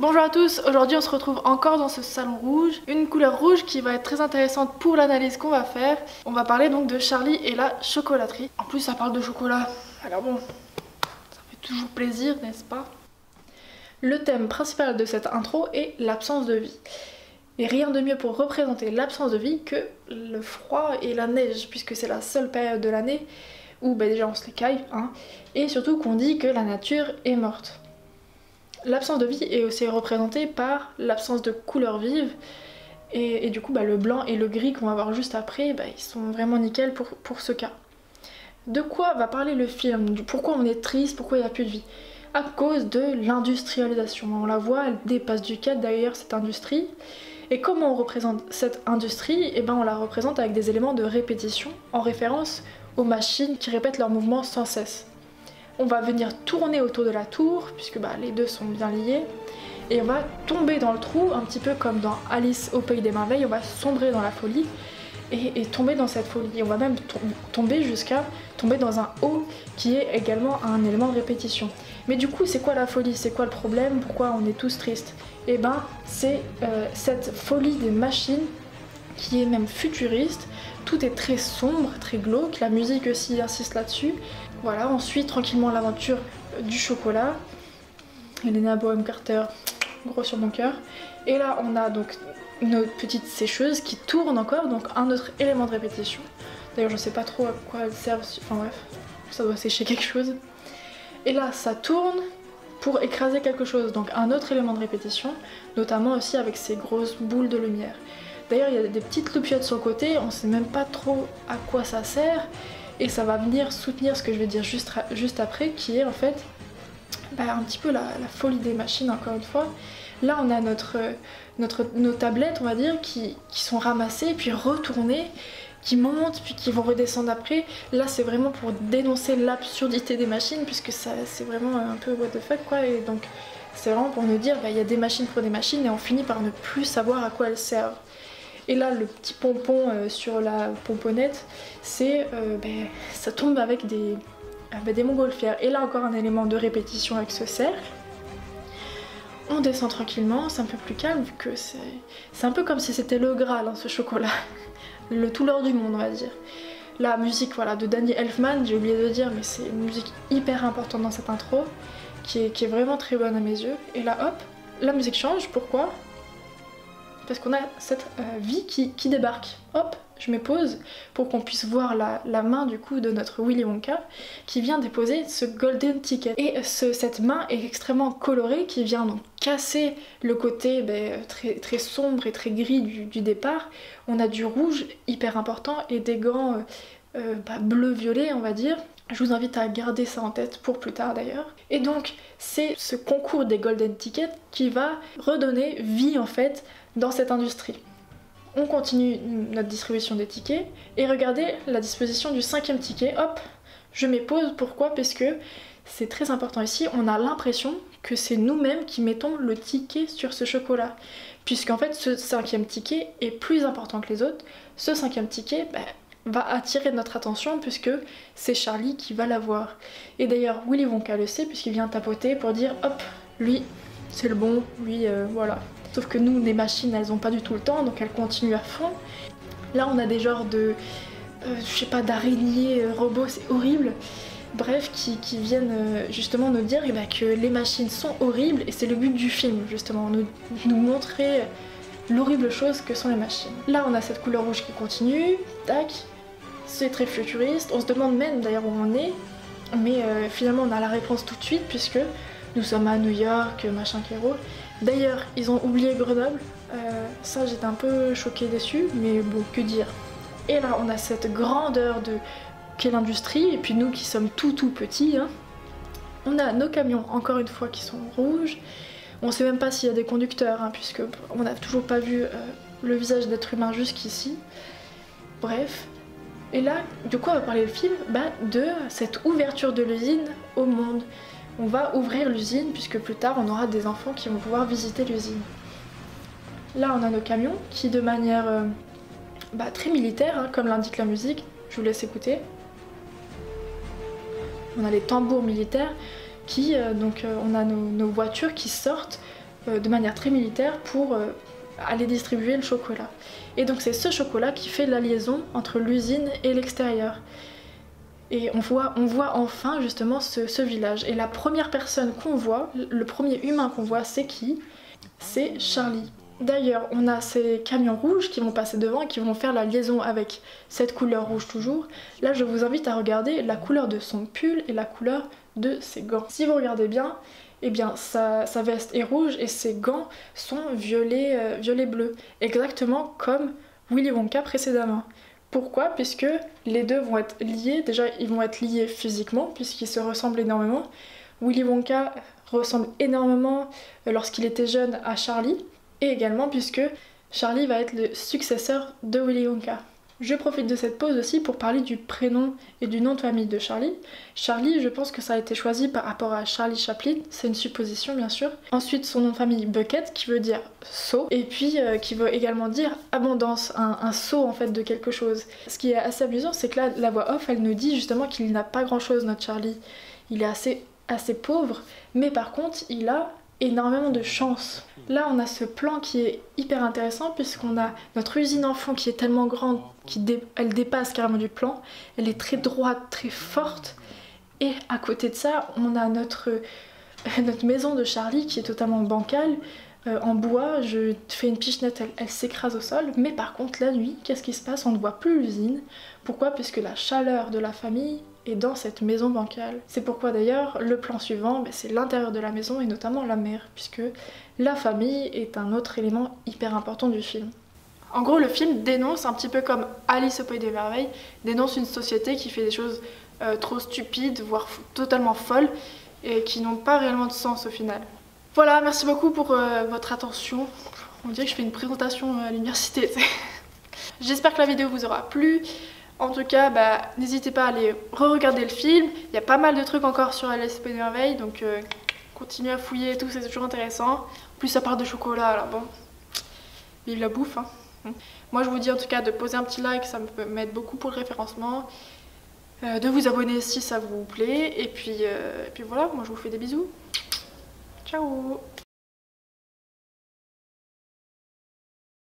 Bonjour à tous, aujourd'hui on se retrouve encore dans ce salon rouge, une couleur rouge qui va être très intéressante pour l'analyse qu'on va faire. On va parler donc de Charlie et la chocolaterie. En plus ça parle de chocolat, alors bon, ça fait toujours plaisir, n'est-ce pas? Le thème principal de cette intro est l'absence de vie. Et rien de mieux pour représenter l'absence de vie que le froid et la neige, puisque c'est la seule période de l'année où déjà on se les caille, hein, et surtout qu'on dit que la nature est morte. L'absence de vie est aussi représentée par l'absence de couleurs vives et du coup le blanc et le gris qu'on va voir juste après, ils sont vraiment nickels pour ce cas. De quoi va parler le film? Du pourquoi on est triste, pourquoi il n'y a plus de vie? À cause de l'industrialisation. On la voit, elle dépasse du cadre d'ailleurs cette industrie. Et comment on représente cette industrie? Eh ben on la représente avec des éléments de répétition en référence aux machines qui répètent leurs mouvements sans cesse. On va venir tourner autour de la tour, puisque les deux sont bien liés, et on va tomber dans le trou, un petit peu comme dans Alice au Pays des Merveilles, on va sombrer dans la folie, et tomber dans cette folie. On va même tomber jusqu'à tomber dans un haut, qui est également un élément de répétition. Mais du coup, c'est quoi la folie? C'est quoi le problème? Pourquoi on est tous tristes? Eh ben, c'est cette folie des machines, qui est même futuriste. Tout est très sombre, très glauque, la musique aussi insiste là-dessus. Voilà, on suit tranquillement l'aventure du chocolat. Helena Bonham Carter, gros sur mon cœur. Et là, on a donc notre petite sécheuse qui tourne encore, donc un autre élément de répétition. D'ailleurs, je ne sais pas trop à quoi elle sert, enfin bref, ça doit sécher quelque chose. Et là, ça tourne pour écraser quelque chose, donc un autre élément de répétition, notamment aussi avec ces grosses boules de lumière. D'ailleurs, il y a des petites loupiottes sur le côté, on ne sait même pas trop à quoi ça sert, et ça va venir soutenir ce que je vais dire juste après, qui est en fait un petit peu la folie des machines, encore une fois. Là, on a nos tablettes, on va dire, qui sont ramassées, puis retournées, qui montent, puis qui vont redescendre après. Là, c'est vraiment pour dénoncer l'absurdité des machines, puisque c'est vraiment un peu what the fuck, quoi, et donc c'est vraiment pour nous dire, il y a des machines pour des machines, et on finit par ne plus savoir à quoi elles servent. Et là, le petit pompon sur la pomponnette, c'est ça tombe avec des montgolfières. Et là, encore un élément de répétition avec ce cercle. On descend tranquillement, c'est un peu plus calme, vu que c'est un peu comme si c'était le Graal, ce chocolat. Le tout l'or du monde, on va dire. La musique de Danny Elfman, j'ai oublié de dire, mais c'est une musique hyper importante dans cette intro, qui est vraiment très bonne à mes yeux. Et là, hop, la musique change, pourquoi? Parce qu'on a cette vie qui débarque. Hop, je mets pause pour qu'on puisse voir la main du coup de notre Willy Wonka qui vient déposer ce golden ticket. Et cette main est extrêmement colorée qui vient donc casser le côté très, très sombre et très gris du départ. On a du rouge hyper important et des gants bleu-violet on va dire. Je vous invite à garder ça en tête pour plus tard d'ailleurs. Et donc c'est ce concours des golden tickets qui va redonner vie en fait dans cette industrie. On continue notre distribution des tickets et regardez la disposition du 5e ticket. Hop, je mets pause. Pourquoi? Parce que c'est très important ici. On a l'impression que c'est nous-mêmes qui mettons le ticket sur ce chocolat. Puisqu'en fait ce 5e ticket est plus important que les autres. Ce 5e ticket, va attirer notre attention puisque c'est Charlie qui va l'avoir. Et d'ailleurs Willy Wonka le sait puisqu'il vient tapoter pour dire hop, lui c'est le bon, lui voilà. Sauf que nous les machines elles ont pas du tout le temps donc elles continuent à fond. Là on a des genres de je sais pas d'araignées, robots, c'est horrible. Bref, qui viennent justement nous dire que les machines sont horribles et c'est le but du film justement, nous montrer l'horrible chose que sont les machines. Là on a cette couleur rouge qui continue, tac. C'est très futuriste, on se demande même d'ailleurs où on est, mais finalement on a la réponse tout de suite puisque nous sommes à New York, machin kéro. D'ailleurs, ils ont oublié Grenoble, ça j'étais un peu choquée déçue, mais bon, que dire. Et là on a cette grandeur de qu'est l'industrie, et puis nous qui sommes tout petits, hein. On a nos camions encore une fois qui sont rouges, on sait même pas s'il y a des conducteurs, hein, puisque on n'a toujours pas vu le visage d'être humain jusqu'ici, bref. Et là, de quoi va parler le film? De cette ouverture de l'usine au monde. On va ouvrir l'usine puisque plus tard on aura des enfants qui vont pouvoir visiter l'usine. Là on a nos camions qui de manière très militaire, hein, comme l'indique la musique, je vous laisse écouter. On a les tambours militaires qui, on a nos voitures qui sortent de manière très militaire pour aller distribuer le chocolat. Et donc c'est ce chocolat qui fait la liaison entre l'usine et l'extérieur. Et on voit enfin justement ce village. Et la première personne qu'on voit, le premier humain qu'on voit, c'est qui? C'est Charlie. D'ailleurs, on a ces camions rouges qui vont passer devant et qui vont faire la liaison avec cette couleur rouge toujours. Là, je vous invite à regarder la couleur de son pull et la couleur de ses gants. Si vous regardez bien, eh bien sa veste est rouge et ses gants sont violet-bleu. Exactement comme Willy Wonka précédemment. Pourquoi? Puisque les deux vont être liés. Déjà, ils vont être liés physiquement puisqu'ils se ressemblent énormément. Willy Wonka ressemble énormément lorsqu'il était jeune à Charlie. Et également puisque Charlie va être le successeur de Willy Wonka. Je profite de cette pause aussi pour parler du prénom et du nom de famille de Charlie. Charlie, je pense que ça a été choisi par rapport à Charlie Chaplin, c'est une supposition bien sûr. Ensuite son nom de famille Bucket qui veut dire seau et puis qui veut également dire abondance, un seau en fait de quelque chose. Ce qui est assez amusant c'est que là la voix off elle nous dit justement qu'il n'a pas grand chose notre Charlie. Il est assez pauvre mais par contre il a énormément de chance. Là on a ce plan qui est hyper intéressant puisqu'on a notre usine en fond qui est tellement grande qu'elle dépasse carrément du plan, elle est très droite, très forte, et à côté de ça on a notre maison de Charlie qui est totalement bancale, en bois, je fais une pichenette, elle s'écrase au sol, mais par contre la nuit, qu'est-ce qui se passe? On ne voit plus l'usine. Pourquoi? Puisque la chaleur de la famille et dans cette maison bancale. C'est pourquoi d'ailleurs le plan suivant, c'est l'intérieur de la maison et notamment la mère, puisque la famille est un autre élément hyper important du film. En gros le film dénonce, un petit peu comme Alice au Pays des Merveilles, dénonce une société qui fait des choses trop stupides, voire totalement folles, et qui n'ont pas réellement de sens au final. Voilà, merci beaucoup pour votre attention. On dirait que je fais une présentation à l'université. J'espère que la vidéo vous aura plu. En tout cas, n'hésitez pas à aller re-regarder le film. Il y a pas mal de trucs encore sur Alice au Pays des Merveilles, donc continuez à fouiller et tout, c'est toujours intéressant. En plus, ça part de chocolat, alors bon, vive la bouffe. Hein. Moi, je vous dis en tout cas de poser un petit like, ça peut m'aider beaucoup pour le référencement. De vous abonner si ça vous plaît. Et puis voilà, moi je vous fais des bisous. Ciao!